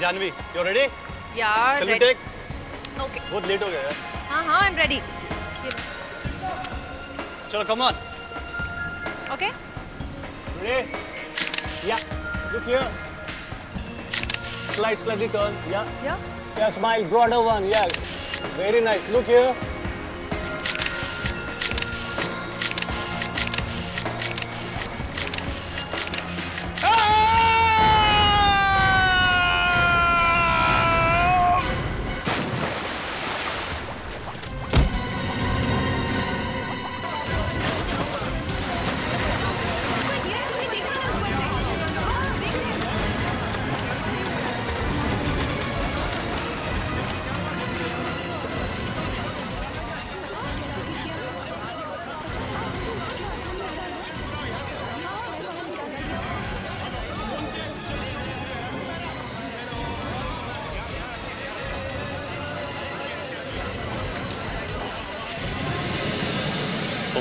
Janvi, you ready? Yeah, ready. Shall we take? Okay. बहुत late हो गया यार. हाँ हाँ, I'm ready. चलो come on. Okay. Ready? Yeah. Look here. Slightly turn. Yeah. Yeah. Yeah, smile, broader one. Yeah. Very nice. Look here.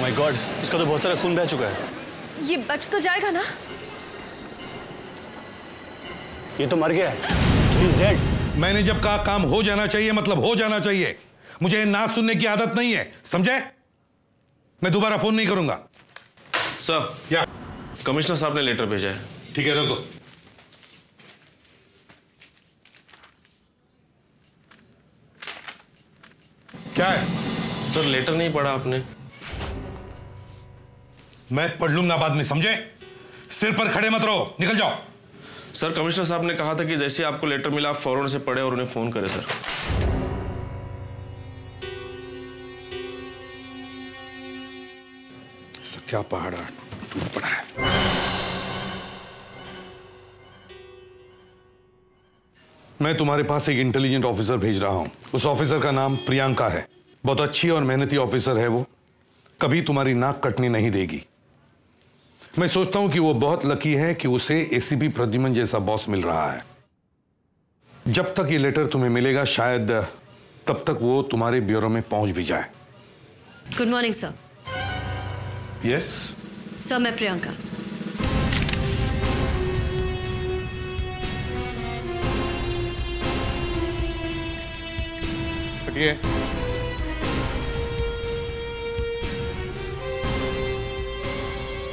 My god, इसका तो बहुत सारा खून बह चुका है। ये बच तो जाएगा ना? ये तो मर गया है। He's dead। मैंने जब कहा काम हो जाना चाहिए मतलब हो जाना चाहिए। मुझे ना सुनने की आदत नहीं है, समझे? मैं दोबारा फोन नहीं करूंगा। सर, या कमिश्नर साहब ने लेटर भेजा है। ठीक है, रखो। क्या है सर? लेटर नहीं पढ़ा आपने? मैं पढ़ लूंगा बाद में, समझे? सिर पर खड़े मत रहो, निकल जाओ। सर, कमिश्नर साहब ने कहा था कि जैसे आपको लेटर मिला आप फौरन से पढ़े और उन्हें फोन करें। सर सब क्या पहाड़ टूट पड़ा है। मैं तुम्हारे पास एक इंटेलिजेंट ऑफिसर भेज रहा हूं। उस ऑफिसर का नाम प्रियंका है। बहुत अच्छी और मेहनती ऑफिसर है वो, कभी तुम्हारी नाक कटने नहीं देगी। मैं सोचता हूं कि वो बहुत लकी है कि उसे एसीपी प्रद्युमन जैसा बॉस मिल रहा है। जब तक ये लेटर तुम्हें मिलेगा शायद तब तक वो तुम्हारे ब्यूरो में पहुंच भी जाए। Good morning sir. Yes sir, मैं प्रियंका।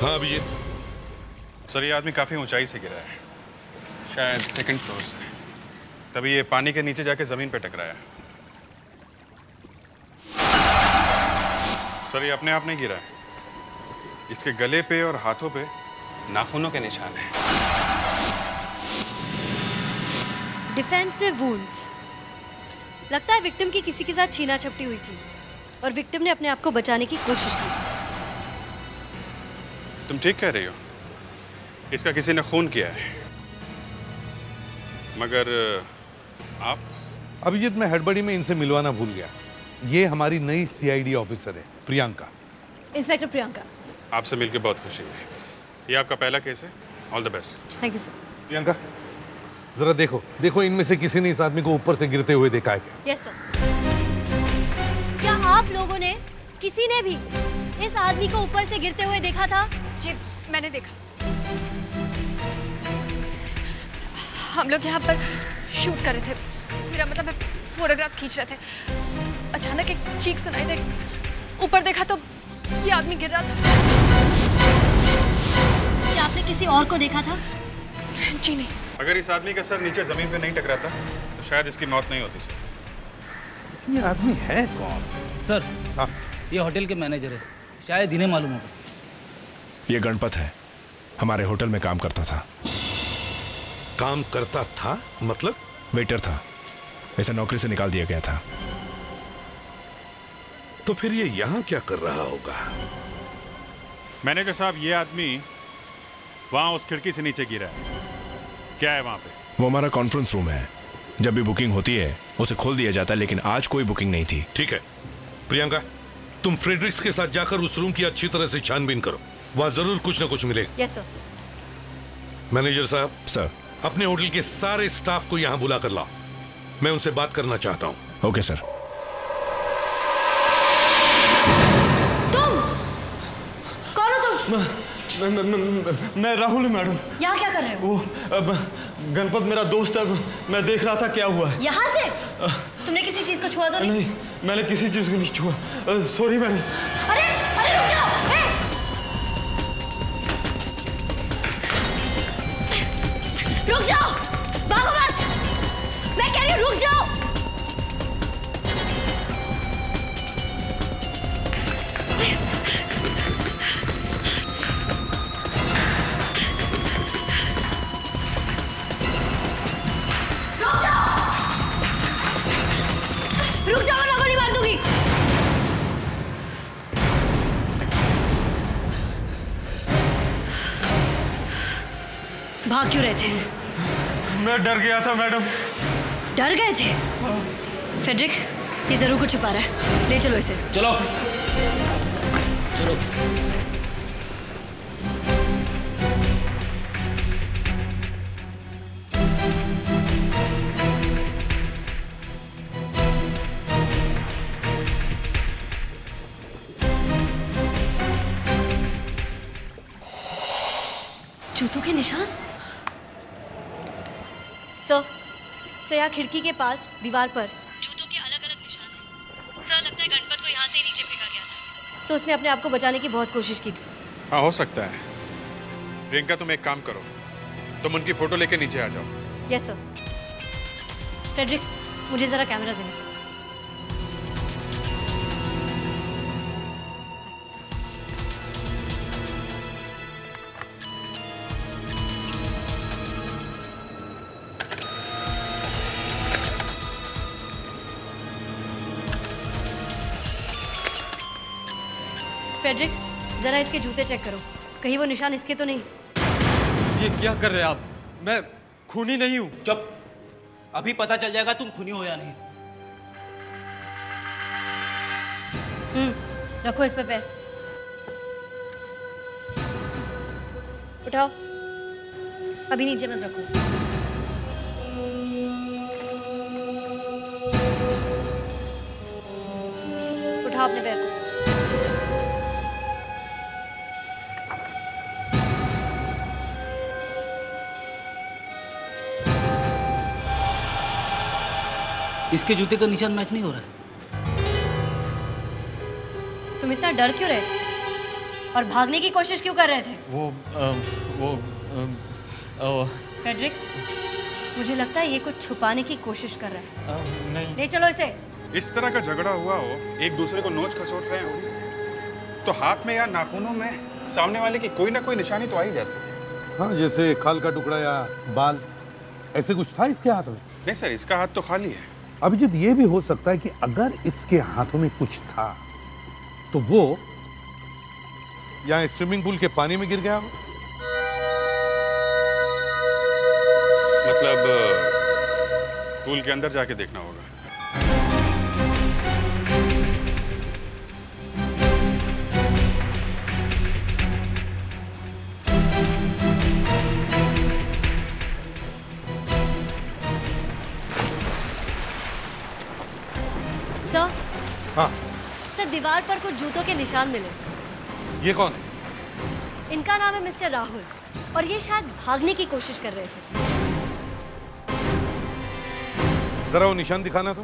हाँ अभिजीत सर, ये आदमी काफ़ी ऊंचाई से गिरा है, शायद सेकंड फ्लोर से, तभी ये पानी के नीचे जाके ज़मीन पे टकराया। सर, ये अपने आप नहीं गिरा है, इसके गले पे और हाथों पे नाखूनों के निशान हैं। Defensive wounds. लगता है विक्टिम की किसी के साथ छीना झपटी हुई थी और विक्टिम ने अपने आप को बचाने की कोशिश की थी। तुम ठीक कह रही हो, इसका किसी ने खून किया है, मगर आप? अभिजीत, मैं हड़बड़ी में इनसे मिलवाना भूल गया। ये हमारी नई सीआईडी ऑफिसर है प्रियंका। इंस्पेक्टर प्रियंका, आपसे मिलकर बहुत खुशी हुई। ये आपका पहला केस है, all the best. Thank you sir. Priyanka जरा देखो, देखो इनमें से किसी ने इस आदमी को ऊपर से गिरते हुए देखा है क्या? Yes sir. क्या आप लोगों ने, किसी ने भी इस आदमी को ऊपर से गिरते हुए देखा था? जी, मैंने देखा। हम लोग यहाँ पर शूट कर रहे थे, मेरा मतलब मैं फोटोग्राफ खींच रहे थे, अचानक एक चीख सुनाई दी, ऊपर देखा तो ये आदमी गिर रहा था। क्या आपने किसी और को देखा था? जी नहीं। अगर इस आदमी का सर नीचे जमीन पे नहीं टकराता तो शायद इसकी मौत नहीं होती। सर, ये आदमी है कौन? सर हाँ, ये होटल के मैनेजर है, शायद इन्हें मालूम होगा। ये गणपत है, हमारे होटल में काम करता था। काम करता था मतलब? वेटर था, ऐसा नौकरी से निकाल दिया गया था। तो फिर ये यहाँ क्या कर रहा होगा? मैनेजर साहब, ये आदमी वहाँ उस खिड़की से नीचे गिरा है। क्या है वहाँ पे? वो हमारा कॉन्फ्रेंस रूम है, जब भी बुकिंग होती है उसे खोल दिया जाता है, लेकिन आज कोई बुकिंग नहीं थी। ठीक है प्रियंका, तुम फ्रेडरिक्स के साथ जाकर उस रूम की अच्छी तरह से छानबीन करो, वहां जरूर कुछ ना कुछ मिलेगा। Yes sir. मैनेजर साहब। सर, अपने होटल के सारे स्टाफ को यहाँ बुला कर लाओ, मैं उनसे बात करना चाहता हूँ। Okay sir. तुम कौन हो? तुम? मैं राहुल हूँ मैडम। यहाँ क्या कर रहे हो? गणपत मेरा दोस्त है, मैं देख रहा था क्या हुआ है। यहाँ से तुमने किसी चीज को छुआ तो नहीं? मैंने किसी चीज को नहीं छुआ, सॉरी मैडम। अरे अरे रुक जाओ। रुक जाओ, भागो मत, मैं कह रही हूँ रुक जाओ। भाग क्यों रहे थे? मैं डर गया था मैडम। डर गए थे? फ्रेडरिक, ये जरूर कुछ छुपा रहा है, ले चलो इसे। चलो चलो। जूतों के निशान? सर, यहाँ खिड़की के पास दीवार पर जूतों के अलग अलग निशान हैं। सर, लगता है गणपत को यहाँ से ही नीचे फेंका गया था। सो उसने अपने आप को बचाने की बहुत कोशिश की थी। हाँ, हो सकता है। प्रियंका, तुम एक काम करो, तुम उनकी फोटो लेके नीचे आ जाओ। Yes sir. फ्रेडरिक, मुझे जरा कैमरा देना। फ्रेडरिक, जरा इसके जूते चेक करो, कहीं वो निशान इसके तो नहीं। ये क्या कर रहे हैं आप? मैं खूनी नहीं हूँ। चुप, अभी पता चल जाएगा तुम खूनी हो या नहीं। रखो इस पे पैर। उठाओ, अभी नीचे मत रखो। उठाओ अपने पैर को। इसके जूते का निशान मैच नहीं हो रहा है। तुम इतना डर क्यों रहे थे और भागने की कोशिश क्यों कर रहे थे? वो फ्रेडरिक, मुझे लगता है ये कुछ छुपाने की कोशिश कर रहा है। नहीं, ले चलो इसे। इस तरह का झगड़ा हुआ हो, एक दूसरे को नोच खसोट रहे हो, तो हाथ में या नाखूनों में सामने वाले की कोई ना कोई निशानी तो आ ही जाती है। हाँ, जैसे खाल का टुकड़ा या बाल, ऐसे कुछ था इसके हाथ में? नहीं सर, इसका हाथ तो खाली है। अभिजीत, ये भी हो सकता है कि अगर इसके हाथों में कुछ था तो वो यहाँ स्विमिंग पूल के पानी में गिर गया हो। मतलब पूल के अंदर जाके देखना होगा। हाँ सर, दीवार पर कुछ जूतों के निशान मिले। ये कौन है? इनका नाम है मिस्टर राहुल, और ये शायद भागने की कोशिश कर रहे थे। जरा वो निशान दिखाना तो।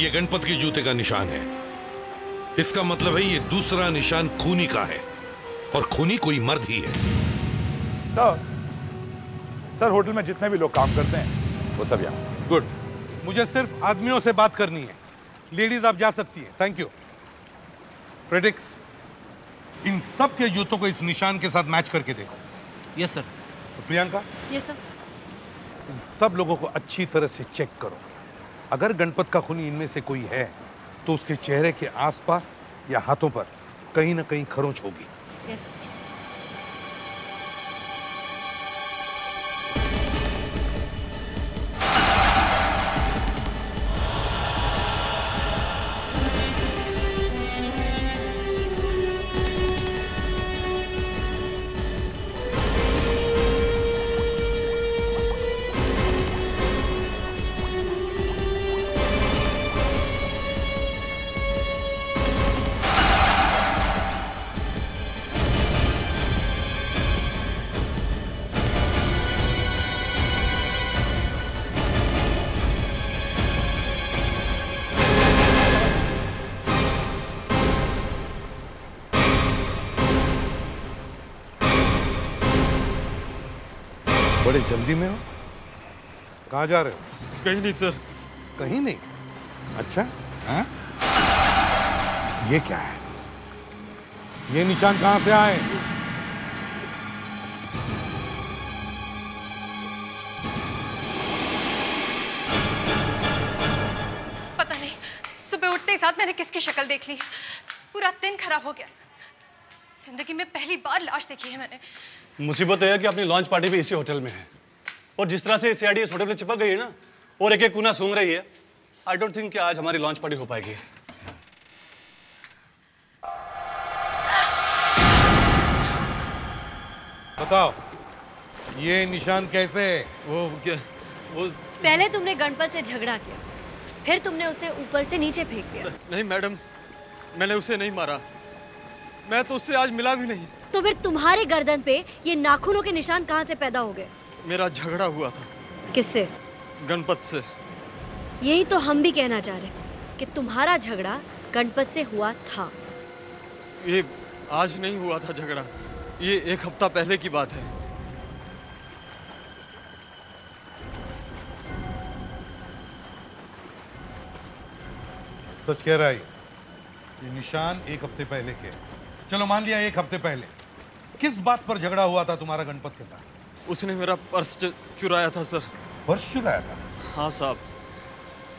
ये गणपत के जूते का निशान है। इसका मतलब है ये दूसरा निशान खूनी का है, और खूनी कोई मर्द ही है। सर, होटल में जितने भी लोग काम करते हैं वो सब यहाँ। गुड, मुझे सिर्फ आदमियों से बात करनी है, लेडीज आप जा सकती हैं। Thank you. फ्रेडरिक्स, इन सब के जूतों को इस निशान के साथ मैच करके देखो। Yes sir. Priyanka? Yes sir. इन सब लोगों को अच्छी तरह से चेक करो। अगर गणपत का खूनी इनमें से कोई है तो उसके चेहरे के आसपास या हाथों पर कहीं ना कहीं खरोंच होगी। Yes, sir. बड़े जल्दी में हो, कहाँ जा रहे हो? कहीं नहीं सर। कहीं नहीं? अच्छा हा? ये क्या है? ये निशान कहाँ से आए? पता नहीं, सुबह उठते ही साथ मैंने किसकी शक्ल देख ली। पूरा दिन खराब हो गया। जिंदगी में पहली बार लाश देखी है मैंने। मुसीबत है कि अपनी लॉन्च पार्टी भी इसी होटल में है और जिस तरह से सीआईडी इस होटल में चिपक गई है ना और एक एक कोना सूंघ रही है, आई डोंट थिंक कि आज हमारी लॉन्च पार्टी हो पाएगी। बताओ ये निशान कैसे? वो क्या? वो पहले तुमने गणपत से झगड़ा किया, फिर तुमने उसे ऊपर से नीचे फेंक दिया। नहीं मैडम, मैंने उसे नहीं मारा, मैं तो उससे आज मिला भी नहीं। तो फिर तुम्हारे गर्दन पे ये नाखूनों के निशान कहाँ से पैदा हो गए? मेरा झगड़ा हुआ था। किससे? गणपत से। यही तो हम भी कहना चाह रहे कि तुम्हारा झगड़ा गणपत से हुआ था। ये आज नहीं हुआ था झगड़ा, ये एक हफ्ता पहले की बात है। सच कह रहा है ये निशान एक हफ्ते पहले के। चलो मान लिया एक हफ्ते पहले। किस बात पर झगड़ा हुआ था तुम्हारा गणपत के साथ? उसने मेरा पर्स चुराया था सर। पर्स चुराया था? हाँ साहब,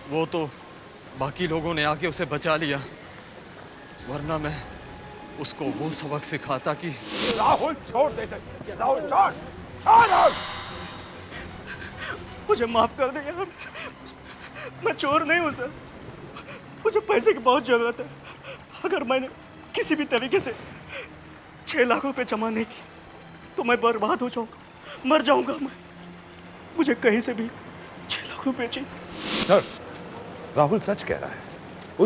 वो तो बाकी लोगों ने आके उसे बचा लिया, वरना मैं उसको वो सबक सिखाता कि राहुल छोड़ दे सके। राहुल छोड़, छोड़, मुझे माफ कर दे यार, मैं चोर नहीं हूँ सर। मुझे पैसे की बहुत जरूरत है। अगर मैंने किसी भी तरीके से 6 लाख रुपए जमा नहीं की तो मैं बर्बाद हो जाऊंगा, मर जाऊंगा मैं। मुझे कहीं से भी 6 लाख रुपए चाहिए सर। राहुल सच कह रहा है,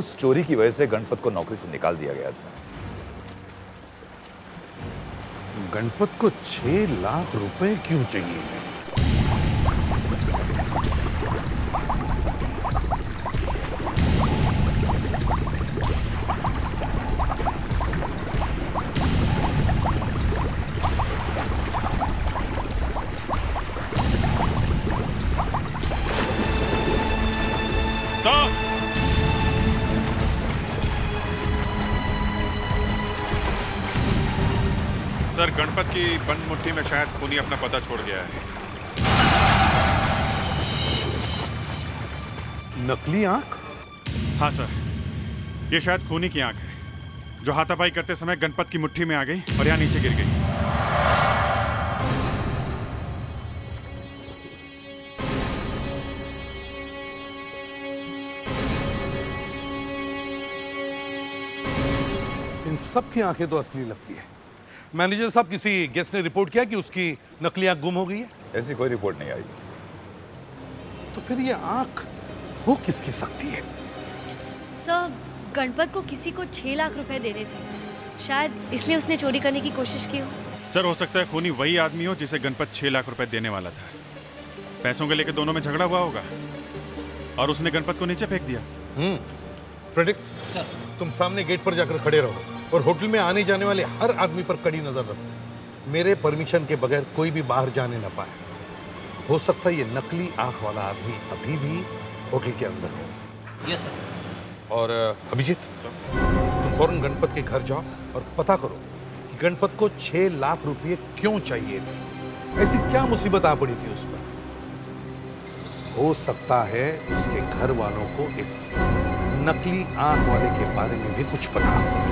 उस चोरी की वजह से गणपत को नौकरी से निकाल दिया गया था। गणपत को 6 लाख रुपए क्यों चाहिए? सर गणपत की बंद मुट्ठी में शायद खूनी अपना पता छोड़ गया है। नकली आंख? हाँ सर, ये शायद खूनी की आंख है जो हाथापाई करते समय गणपत की मुट्ठी में आ गई और यहाँ नीचे गिर गई। इन सब की आंखें तो असली लगती है। मैनेजर साहब, किसी गेस्ट ने रिपोर्ट किया कि उसकी नकली आंख गुम हो गई है? ऐसी कोई रिपोर्ट नहीं आई। तो फिर ये आंख हो किसकी सकती है? सर गणपत को किसी को 6 लाख रुपए देने थे, शायद इसलिए उसने चोरी करने की कोशिश की हो। सर हो सकता है खूनी वही आदमी हो जिसे गणपत 6 लाख रुपए देने वाला था। पैसों के लेकर दोनों में झगड़ा हुआ होगा और उसने गणपत को नीचे फेंक दिया। फ्रेडरिक्स तुम सामने गेट पर जाकर खड़े रहो और होटल में आने जाने वाले हर आदमी पर कड़ी नजर रखो। मेरे परमिशन के बगैर कोई भी बाहर जाने ना पाए। हो सकता है ये नकली आंख वाला आदमी अभी भी होटल के अंदर हो। Yes sir. और अभिजीत तुम फौरन गणपत के घर जाओ और पता करो कि गणपत को 6 लाख रुपए क्यों चाहिए थे, ऐसी क्या मुसीबत आ पड़ी थी उस पर। हो सकता है उसके घर वालों को इस नकली आंख वाले के बारे में भी कुछ पता हो।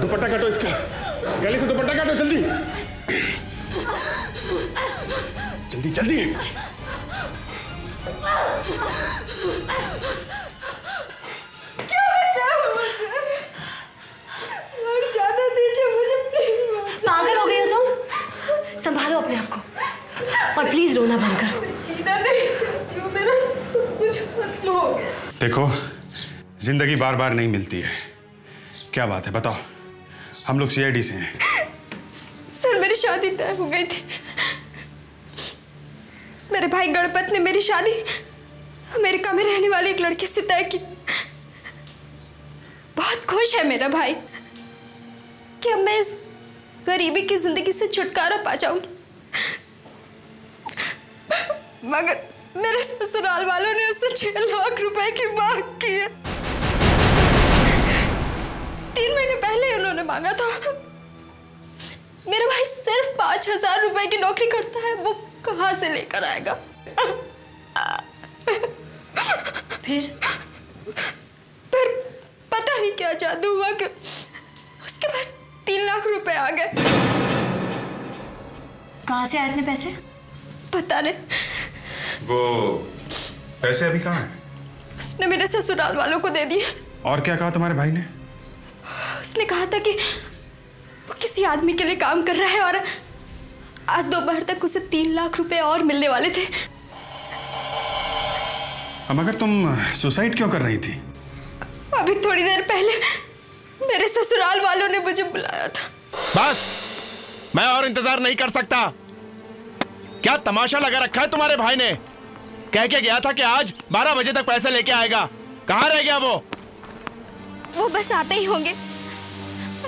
दुपट्टा काटो इसका, गले से दुपट्टा काटो। जल्दी जल्दी जल्दी। क्यों बचाओ मुझे? मर जाने दीजिए मुझे प्लीज। पागल हो गई हो तुम? संभालो अपने आप को और प्लीज रोना बंद करो। जीना नहीं चाहती हूँ, मेरा सब कुछ मत लो। देखो जिंदगी बार बार नहीं मिलती है। क्या बात है बताओ, हम लोग CID से हैं। सर मेरी शादी तय हो गई थी। मेरे भाई गणपत ने मेरी शादी अमेरिका में रहने वाले एक लड़के से तय की। बहुत खुश है मेरा भाई कि अब मैं इस गरीबी की जिंदगी से छुटकारा पा जाऊंगी। मगर मेरे ससुराल वालों ने उससे 6 लाख रुपए की मांग की है। 3 महीने पहले उन्होंने मांगा था। मेरा भाई सिर्फ 5000 रुपए की नौकरी करता है, वो कहाँ से लेकर आएगा? फिर पता नहीं क्या जादू हुआ कि उसके पास 3 लाख रुपए आ गए। कहाँ से आए इतने पैसे? पता नहीं। वो पैसे अभी कहाँ हैं? उसने मेरे ससुराल वालों को दे दिए। और क्या कहा तुम्हारे भाई ने? उसने कहा था कि वो किसी आदमी के लिए काम कर रहा है और आज दोपहर तक उसे 3 लाख रुपए और मिलने वाले थे। मगर तुम सुसाइड क्यों कर रही थी? अभी थोड़ी देर पहले मेरे ससुराल वालों ने मुझे बुलाया था। बस, मैं और इंतजार नहीं कर सकता। क्या तमाशा लगा रखा है तुम्हारे भाई ने? कह के गया था कि आज 12 बजे तक पैसे लेके आएगा, कहाँ रह गया वो? वो बस आते ही होंगे।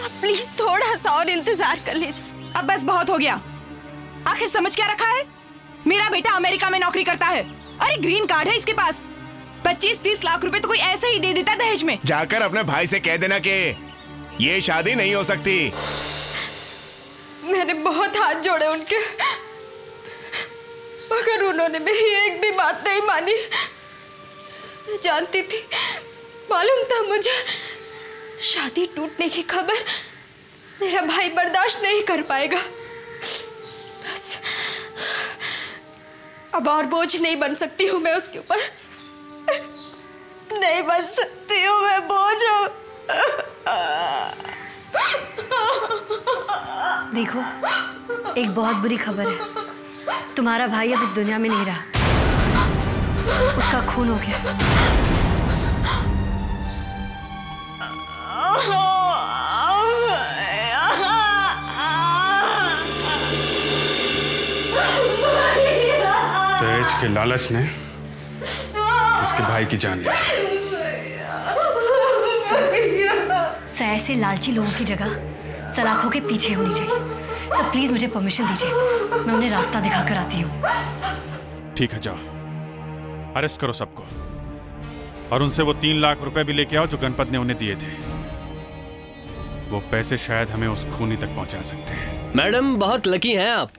आप प्लीज थोड़ा सा और इंतजार कर लीजिए। अब बस बहुत हो गया। आखिर समझ क्या रखा है? मेरा बेटा अमेरिका में नौकरी करता है, अरे ग्रीन कार्ड है इसके पास। 25-30 लाख रुपए तो कोई ऐसे ही दे देता दहेज में। जाकर अपने भाई से कह देना कि ये शादी नहीं हो सकती। मैंने बहुत हाथ जोड़े उनके, मगर उन्होंने मेरी एक भी बात नहीं मानी। मैं जानती थी, मालूम था मुझे, शादी टूटने की खबर मेरा भाई बर्दाश्त नहीं कर पाएगा। बस अब और बोझ नहीं बन सकती हूँ मैं उसके ऊपर, नहीं बन सकती हूँ मैं बोझ। देखो एक बहुत बुरी खबर है, तुम्हारा भाई अब इस दुनिया में नहीं रहा, उसका खून हो गया। दहेज के लालच ने इसके भाई की जान ली। सर ऐसे लालची लोगों की जगह सलाखों के पीछे होनी चाहिए। सर प्लीज मुझे परमिशन दीजिए, मैं उन्हें रास्ता दिखाकर आती हूँ। ठीक है जाओ, अरेस्ट करो सबको और उनसे वो 3 लाख रुपए भी लेके आओ जो गणपत ने उन्हें दिए थे। वो पैसे शायद हमें उस खूनी तक पहुँचा सकते हैं। मैडम बहुत लकी हैं आप,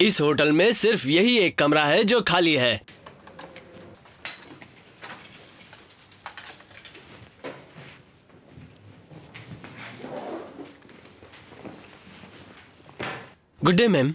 इस होटल में सिर्फ यही एक कमरा है जो खाली है। Good day ma'am.